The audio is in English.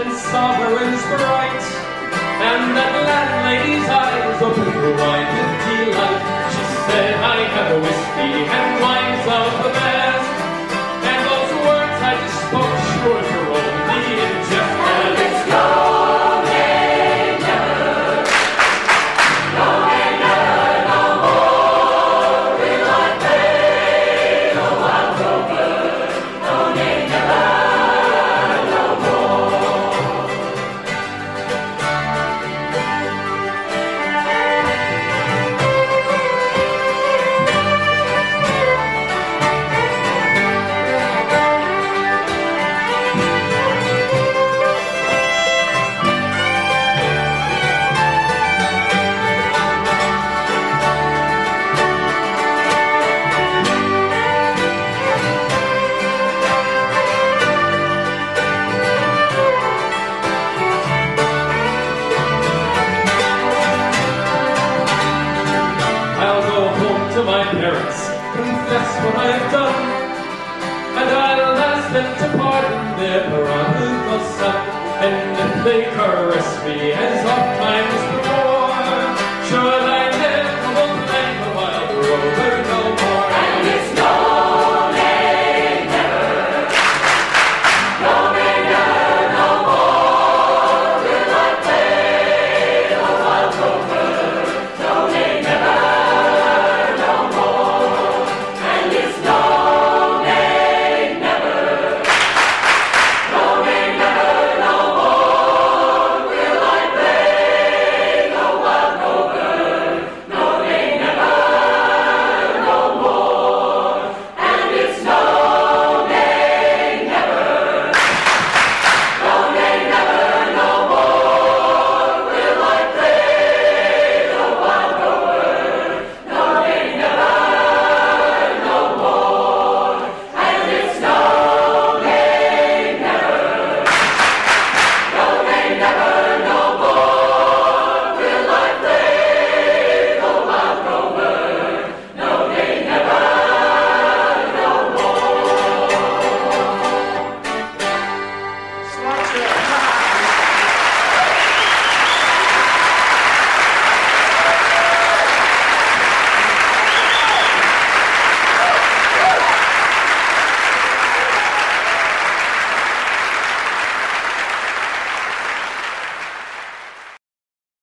and sovereigns bright, and that landlady's eyes opened wide with delight. She said, I have a whiskey and wines of the best, and those words I just spoke sure to roll me in jest. And it's no manner, no more will I pay. No one over, no name never. Confess what I have done, and I'll ask them to pardon their prodigal son. And if they caress me as often